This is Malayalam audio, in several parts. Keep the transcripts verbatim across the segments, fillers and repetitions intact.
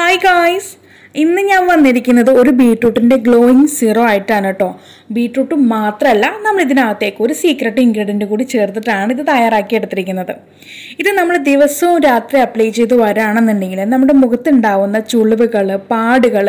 Hi guys, ഇന്ന് ഞാൻ വന്നിരിക്കുന്നത് ഒരു ബീറ്റ്റൂട്ടിന്റെ ഗ്ലോയിങ് സീറോ ആയിട്ടാണ് ട്ടോ. ബീറ്റ്റൂട്ട് മാത്രമല്ല, നമ്മൾ ഇതിനകത്തേക്ക് ഒരു സീക്രട്ട് ഇൻഗ്രീഡിയന്റ് കൂടി ചേർത്തിട്ടാണ് ഇത് തയ്യാറാക്കി എടുത്തിരിക്കുന്നത്. ഇത് നമ്മൾ ദിവസവും രാത്രി അപ്ലൈ ചെയ്തു വരാണെന്നുണ്ടെങ്കിൽ നമ്മുടെ മുഖത്ത് ഉണ്ടാവുന്ന ചുളിവുകൾ, പാടുകൾ,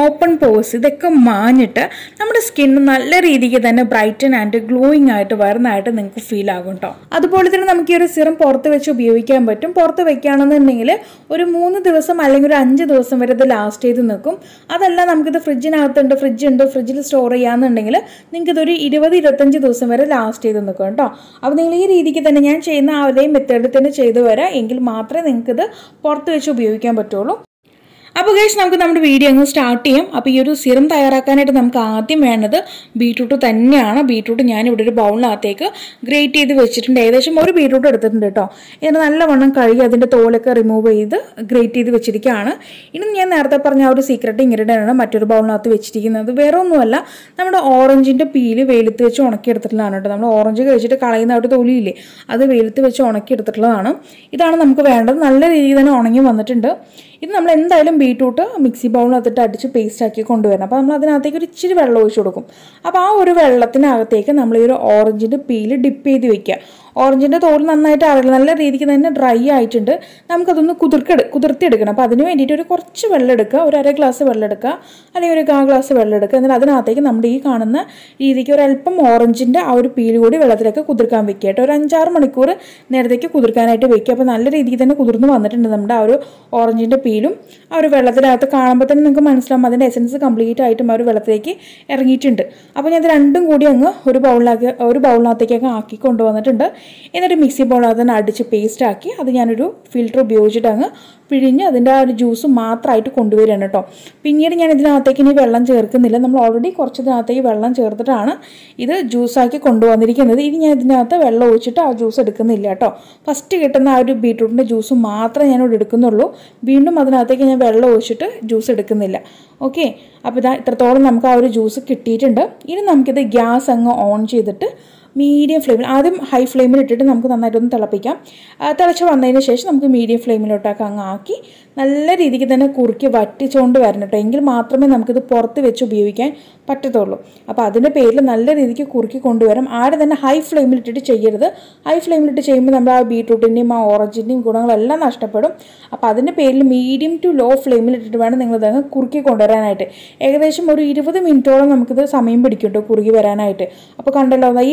ഓപ്പൺ പോസ് ഇതൊക്കെ മാഞ്ഞിട്ട് നമ്മുടെ സ്കിൻ നല്ല രീതിക്ക് തന്നെ ബ്രൈറ്റൻ ആൻഡ് ഗ്ലോയിങ് ആയിട്ട് വരുന്നതായിട്ട് നിങ്ങൾക്ക് ഫീൽ ആകും ട്ടോ. അതുപോലെ തന്നെ നമുക്ക് ഈ ഒരു സീറം പുറത്ത് വെച്ച് ഉപയോഗിക്കാൻ പറ്റും. പുറത്ത് വെക്കുകയാണെന്നുണ്ടെങ്കിൽ ഒരു മൂന്ന് ദിവസം അല്ലെങ്കിൽ ഒരു അഞ്ച് ദിവസം വരെ ഇത് ലാസ്റ്റ് നിൽക്കും. അതല്ല, നമുക്കിത് ഫ്രിഡ്ജിനകത്തുണ്ട്, ഫ്രിഡ്ജ് ഉണ്ട്, ഫ്രിഡ്ജിൽ സ്റ്റോർ ചെയ്യാന്നുണ്ടെങ്കിൽ നിങ്ങൾക്ക് ഇതൊരു ഇരുപത് ഇരുപത്തഞ്ച് ദിവസം വരെ ലാസ്റ്റ് ചെയ്ത് നിൽക്കും കേട്ടോ. അപ്പോൾ നിങ്ങൾ ഈ രീതിക്ക് തന്നെ ഞാൻ ചെയ്യുന്ന ആ ഒരേ മെത്തേഡിൽ തന്നെ ചെയ്തു വരാം. എങ്കിൽ മാത്രമേ നിങ്ങൾക്കിത് പുറത്ത് വെച്ച് ഉപയോഗിക്കാൻ പറ്റുള്ളൂ. അപ്പോൾ ഗൈസ്, നമുക്ക് നമ്മുടെ വീഡിയോ അങ്ങ് സ്റ്റാർട്ട് ചെയ്യാം. അപ്പോൾ ഈ ഒരു സിറം തയ്യാറാക്കാനായിട്ട് നമുക്ക് ആദ്യം വേണ്ടത് ബീറ്റ്റൂട്ട് തന്നെയാണ്. ബീറ്റ്റൂട്ട് ഞാനിവിടെ ഒരു ബൗളിനകത്തേക്ക് ഗ്രേറ്റ് ചെയ്ത് വെച്ചിട്ടുണ്ട്. ഏകദേശം ഒരു ബീറ്റ്റൂട്ട് എടുത്തിട്ടുണ്ട് കേട്ടോ. ഇതിന് നല്ലവണ്ണം കഴുകി അതിൻ്റെ തോലൊക്കെ റിമൂവ് ചെയ്ത് ഗ്രേറ്റ് ചെയ്ത് വെച്ചിരിക്കുകയാണ്. ഇനി ഞാൻ നേരത്തെ പറഞ്ഞ ആ ഒരു സീക്രട്ട് ഇൻഗ്രീഡിയൻ്റാണ് മറ്റൊരു ബൗളിനകത്ത് വെച്ചിരിക്കുന്നത്. വേറെ ഒന്നുമല്ല, നമ്മുടെ ഓറഞ്ചിൻ്റെ പീല് വെയിലത്ത് വെച്ച് ഉണക്കിയെടുത്തിട്ടുള്ളതാണ് കേട്ടോ. നമ്മൾ ഓറഞ്ച് കഴിച്ചിട്ട് കളയുന്നതായിട്ട് തൊലിയില്ലേ, അത് വെയിലത്ത് വെച്ച് ഉണക്കിയെടുത്തിട്ടുള്ളതാണ്. ഇതാണ് നമുക്ക് വേണ്ടത്. നല്ല രീതിയിൽ തന്നെ ഉണങ്ങി വന്നിട്ടുണ്ട്. ഇത് നമ്മൾ എന്തായാലും ബീറ്റ്റൂട്ട് മിക്സി ബൗളിനകത്തിട്ട് അടിച്ച് പേസ്റ്റ് ആക്കി കൊണ്ടുവരണം. അപ്പോൾ നമ്മൾ അതിനകത്തേക്ക് ഒരു ഇച്ചിരി വെള്ളം ഒഴിച്ചു കൊടുക്കും. അപ്പോൾ ആ ഒരു വെള്ളത്തിനകത്തേക്ക് നമ്മൾ ഈ ഒരു ഓറഞ്ചിൻ്റെ പീല് ഡിപ്പ് ചെയ്ത് വെക്കുക. ഓറഞ്ചിൻ്റെ തോല് നന്നായിട്ട് അറിയില്ല, നല്ല രീതിക്ക് തന്നെ ഡ്രൈ ആയിട്ടുണ്ട്. നമുക്കതൊന്ന് കുതിർക്കെടു കുതിർത്തിയെടുക്കണം. അപ്പോൾ അതിന് വേണ്ടിയിട്ട് ഒരു കുറച്ച് വെള്ളം എടുക്കുക, ഒരു അര ഗ്ലാസ് വെള്ളം എടുക്കുക അല്ലെങ്കിൽ ഒരു കാ ഗ്ലാസ് വെള്ളം എടുക്കുക. എന്നിട്ട് അതിനകത്തേക്ക് നമ്മുടെ ഈ കാണുന്ന രീതിക്ക് ഒരല്പം ഓറഞ്ചിൻ്റെ ആ ഒരു പീല് കൂടി വെള്ളത്തിലേക്ക് കുതിർക്കാൻ വെക്കുക കേട്ടോ. ഒരു അഞ്ചാറ് മണിക്കൂർ നേരത്തേക്ക് കുതിർക്കാനായിട്ട് വെക്കുക. അപ്പോൾ നല്ല രീതിക്ക് തന്നെ കുതിർന്ന് വന്നിട്ടുണ്ട് നമ്മുടെ ആ ഒരു ഓറഞ്ചിൻ്റെ പീലും ആ ഒരു വെള്ളത്തിനകത്ത്. കാണുമ്പോൾ തന്നെ നിങ്ങൾക്ക് മനസ്സിലാവും അതിൻ്റെ എസൻസ് കംപ്ലീറ്റ് ആയിട്ടും ആ ഒരു വെള്ളത്തിലേക്ക് ഇറങ്ങിയിട്ടുണ്ട്. അപ്പോൾ ഞാൻ ഇത് രണ്ടും കൂടി അങ്ങ് ഒരു ബൗളിലാക്കി ഒരു ബൗളിനകത്തേക്കൊക്കെ ആക്കി കൊണ്ടുവന്നിട്ടുണ്ട്. എന്നിട്ട് മിക്സി ബൗൾ അതിനെ അടിച്ച് പേസ്റ്റാക്കി അത് ഞാനൊരു ഫിൽറ്റർ ഉപയോഗിച്ചിട്ട് അങ്ങ് പിഴിഞ്ഞ് അതിൻ്റെ ആ ഒരു ജ്യൂസ് മാത്രമായിട്ട് കൊണ്ടുവരികയാണ് കേട്ടോ. പിന്നീട് ഞാൻ ഇതിനകത്തേക്ക് ഇനി വെള്ളം ചേർക്കുന്നില്ല. നമ്മൾ ഓൾറെഡി കുറച്ച് ഇതിനകത്തേക്ക് വെള്ളം ചേർത്തിട്ടാണ് ഇത് ജ്യൂസാക്കി കൊണ്ടുവന്നിരിക്കുന്നത്. ഇനി ഞാൻ ഇതിനകത്ത് വെള്ളം ഒഴിച്ചിട്ട് ആ ജ്യൂസ് എടുക്കുന്നില്ല കേട്ടോ. ഫസ്റ്റ് കിട്ടുന്ന ആ ഒരു ബീറ്റ്റൂട്ടിൻ്റെ ജ്യൂസ് മാത്രമേ ഞാനിവിടെ എടുക്കുന്നുള്ളൂ. വീണ്ടും അതിനകത്തേക്ക് ഞാൻ വെള്ളം ഒഴിച്ചിട്ട് ജ്യൂസ് എടുക്കുന്നില്ല. ഓക്കെ, അപ്പോൾ ഇതാ ഇത്രത്തോളം നമുക്ക് ആ ഒരു ജ്യൂസ് കിട്ടിയിട്ടുണ്ട്. ഇനി നമുക്കിത് ഗ്യാസ് അങ്ങ് ഓൺ ചെയ്തിട്ട് മീഡിയം ഫ്ലെയിമിൽ, ആദ്യം ഹൈ ഫ്ലെയിമിൽ ഇട്ടിട്ട് നമുക്ക് നന്നായിട്ടൊന്ന് തിളപ്പിക്കാം. തിളച്ച് വന്നതിന് ശേഷം നമുക്ക് മീഡിയം ഫ്ലെയിമിലോട്ടൊക്കെ അങ്ങ് ആക്കി നല്ല രീതിക്ക് തന്നെ കുറുക്കി വറ്റിച്ചുകൊണ്ട് വരണം കേട്ടോ. എങ്കിൽ മാത്രമേ നമുക്കിത് പുറത്ത് വെച്ച് ഉപയോഗിക്കാൻ പറ്റത്തുള്ളൂ. അപ്പോൾ അതിൻ്റെ പേരിൽ നല്ല രീതിക്ക് കുറുക്കി കൊണ്ടുവരാം. ആടെ തന്നെ ഹൈ ഫ്ലെയിമിലിട്ടിട്ട് ചെയ്യരുത്. ഹൈ ഫ്ലെയിമിലിട്ട് ചെയ്യുമ്പോൾ നമ്മൾ ആ ബീറ്റ്റൂട്ടിൻ്റെയും ആ ഓറഞ്ചിൻ്റെയും ഗുണങ്ങളെല്ലാം നഷ്ടപ്പെടും. അപ്പോൾ അതിൻ്റെ പേരിൽ മീഡിയം ടു ലോ ഫ്ലെയിമിലിട്ടിട്ട് വേണം നിങ്ങളിതങ്ങ് കുറുക്കി കൊണ്ടുവരാനായിട്ട്. ഏകദേശം ഒരു ഇരുപത് മിനിറ്റോളം നമുക്കിത് സമയം പിടിക്കും കേട്ടോ കുറുകി വരാനായിട്ട്. അപ്പോൾ കണ്ടല്ലോ, ഈ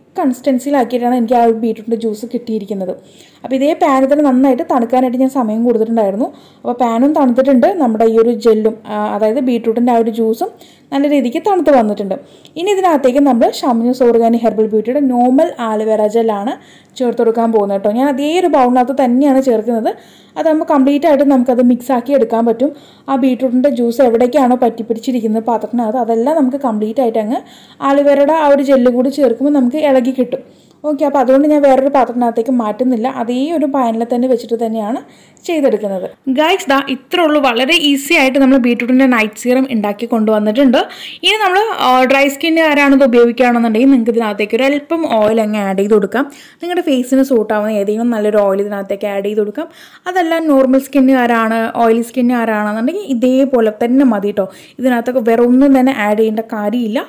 കൺസിസ്റ്റൻസിയിലാക്കിയിട്ടാണ് എനിക്ക് ആ ഒരു ബീറ്റ്റൂട്ടിൻ്റെ ജ്യൂസ് കിട്ടിയിരിക്കുന്നത്. അപ്പോൾ ഇതേ പാനിൽ തന്നെ നന്നായിട്ട് തണുക്കാനായിട്ട് ഞാൻ സമയം കൊടുത്തിട്ടുണ്ടായിരുന്നു. അപ്പോൾ പാനും തണുത്തിട്ടുണ്ട്. നമ്മുടെ ഈ ഒരു ജെല്ലും, അതായത് ബീറ്റ്റൂട്ടിൻ്റെ ആ ഒരു ജ്യൂസും നല്ല രീതിക്ക് തണുത്ത് വന്നിട്ടുണ്ട്. ഇനി ഇതിനകത്തേക്ക് നമ്മൾ ഷാമിനോസ് ഓർഗാനിക് ഹെർബൽ ബ്യൂട്ടിയുടെ നോർമൽ ആലുവേറ ജെല്ലാണ് ചേർത്ത് കൊടുക്കാൻ പോകുന്നത് കേട്ടോ. ഞാൻ അതേ ഒരു ബൗളിനകത്ത് തന്നെയാണ് ചേർക്കുന്നത്. അതാകുമ്പോൾ കംപ്ലീറ്റ് ആയിട്ട് നമുക്കത് മിക്സാക്കി എടുക്കാൻ പറ്റും. ആ ബീറ്റ്റൂട്ടിൻ്റെ ജ്യൂസ് എവിടേക്കാണോ പറ്റിപ്പിടിച്ചിരിക്കുന്നത് പാത്രത്തിനകത്ത്, അതെല്ലാം നമുക്ക് കംപ്ലീറ്റ് ആയിട്ട് അങ്ങ് ആലുവേറയുടെ ആ ഒരു ജെല്ല് കൂടി ചേർക്കുമ്പോൾ നമുക്ക് ഇളകി കിട്ടും. ഓക്കെ, അപ്പോൾ അതുകൊണ്ട് ഞാൻ വേറൊരു പാത്രത്തിനകത്തേക്ക് മാറ്റുന്നില്ല. അതേ ഒരു പാനിൽ തന്നെ വെച്ചിട്ട് തന്നെയാണ് ചെയ്തെടുക്കുന്നത്. ഗൈസ്, ദാ ഇത്ര ഉള്ളൂ. വളരെ ഈസി ആയിട്ട് നമ്മൾ ബീറ്റ്റൂട്ടിൻ്റെ നൈറ്റ് സീറം ഉണ്ടാക്കി കൊണ്ടുവന്നിട്ടുണ്ട്. ഇനി നമ്മൾ ഡ്രൈ സ്കിന്നുകാരാണിത് ഉപയോഗിക്കുകയാണെന്നുണ്ടെങ്കിൽ നിങ്ങൾക്ക് ഇതിനകത്തേക്ക് ഒരു അല്പം ഓയിൽ അങ്ങ് ആഡ് ചെയ്ത് കൊടുക്കാം. നിങ്ങളുടെ ഫേസിന് സൂട്ടാവുന്ന ഏതെങ്കിലും നല്ലൊരു ഓയിൽ ഇതിനകത്തേക്ക് ആഡ് ചെയ്ത് കൊടുക്കാം. അതല്ല, നോർമൽ സ്കിന്നുകാരാണ്, ഓയിലി സ്കിന്നുകാരാണെന്നുണ്ടെങ്കിൽ ഇതേപോലെ തന്നെ മതി കേട്ടോ. ഇതിനകത്തൊക്കെ വേറെ ഒന്നും തന്നെ ആഡ് ചെയ്യേണ്ട കാര്യമില്ല.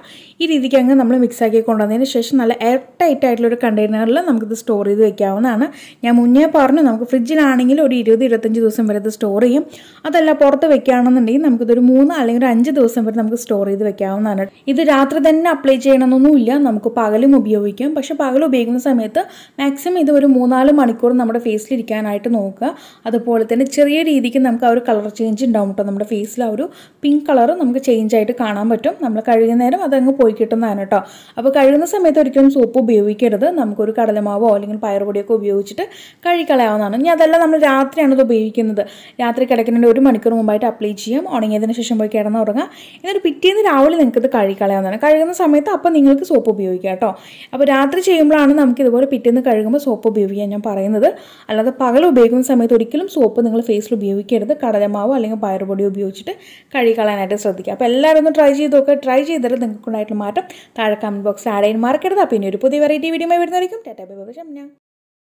ഈ രീതിക്ക് അങ്ങ് നമ്മൾ മിക്സാക്കി കൊണ്ടുവന്നതിന് ശേഷം നല്ല എയർ ടൈറ്റ് ആയിട്ടുള്ളൊരു കണ്ടെയ്നറിൽ നമുക്കിത് സ്റ്റോർ ചെയ്ത് വെക്കാവുന്നതാണ്. ഞാൻ മുന്നേ പറഞ്ഞു, നമുക്ക് ഫ്രിഡ്ജിലാണെങ്കിൽ ഒരു ഇരുപത് ഇരുപത്തഞ്ച് ദിവസം വരെ ഇത് സ്റ്റോർ ചെയ്യും. അതല്ല, പുറത്ത് വെക്കുകയാണെന്നുണ്ടെങ്കിൽ നമുക്കിതൊരു മൂന്ന് അല്ലെങ്കിൽ ഒരു അഞ്ച് ദിവസം വരെ നമുക്ക് സ്റ്റോർ ചെയ്ത് വെക്കാവുന്നതാണ്. ഇത് രാത്രി തന്നെ അപ്ലൈ ചെയ്യണമെന്നൊന്നുമില്ല, നമുക്ക് പകലും ഉപയോഗിക്കാം. പക്ഷേ പകൽ ഉപയോഗിക്കുന്ന സമയത്ത് മാക്സിമം ഇത് ഒരു മൂന്നാല് മണിക്കൂർ നമ്മുടെ ഫേസിലിരിക്കാനായിട്ട് നോക്കുക. അതുപോലെ തന്നെ ചെറിയ രീതിക്ക് നമുക്ക് ആ ഒരു കളർ ചേഞ്ച് ഉണ്ടാവും കേട്ടോ. നമ്മുടെ ഫേസിൽ ആ ഒരു പിങ്ക് കളർ നമുക്ക് ചേഞ്ച് ആയിട്ട് കാണാൻ പറ്റും. നമ്മൾ കഴുകുന്നേരം അതങ്ങ് പോയി കിട്ടുന്നതാണ് കേട്ടോ. അപ്പോൾ കഴുകുന്ന സമയത്ത് ഒരിക്കലും സോപ്പ് ഉപയോഗിക്കരുത്. നമുക്കൊരു കടലമാവോ അല്ലെങ്കിൽ പയറുപൊടിയൊക്കെ ഉപയോഗിച്ചിട്ട് കഴുകിക്കളയാവുന്നതാണ്. ഇനി അതല്ല, നമ്മൾ രാത്രിയാണ് ഇത് ഉപയോഗിക്കുന്നത്. രാത്രി കിടക്കുന്നതിൻ്റെ ഒരു മണിക്കൂർ മുമ്പായിട്ട് അപ്ലൈ ചെയ്യാം. ഉണങ്ങിയതിന് ശേഷം പോയി കിടന്ന് ഉറങ്ങാം. എന്നിട്ട് പിറ്റേന്ന് രാവിലെ നിങ്ങൾക്കിത് കഴുകിക്കളയാവുന്നതാണ്. കഴുകുന്ന സമയത്ത് അപ്പോൾ നിങ്ങൾക്ക് സോപ്പ് ഉപയോഗിക്കാം കേട്ടോ. അപ്പോൾ രാത്രി ചെയ്യുമ്പോഴാണ് നമുക്ക് ഇതുപോലെ പിറ്റേന്ന് കഴുകുമ്പോൾ സോപ്പ് ഉപയോഗിക്കാൻ ഞാൻ പറയുന്നത്. അല്ലാതെ പകൽ ഉപയോഗിക്കുന്ന സമയത്ത് ഒരിക്കലും സോപ്പ് നിങ്ങൾ ഫേസിൽ ഉപയോഗിക്കരുത്. കടലമാവോ അല്ലെങ്കിൽ പയറുപൊടിയോ ഉപയോഗിച്ചിട്ട് കഴുകിക്കളയാനായിട്ട് ശ്രദ്ധിക്കുക. അപ്പോൾ എല്ലാവരും ഒന്ന് ട്രൈ ചെയ്ത് നോക്കുക. ട്രൈ ചെയ്തിട്ട് നിങ്ങൾക്കുണ്ടായിട്ടുള്ള മാറ്റം താഴെ കമൻറ്റ് ബോക്സിൽ ആഡ് ചെയ്യാൻ മറക്കരുത്. പിന്നെ ഒരു പുതിയ വെറൈറ്റി വീഡിയോ വരുന്നതായിരിക്കും. Tata bye by.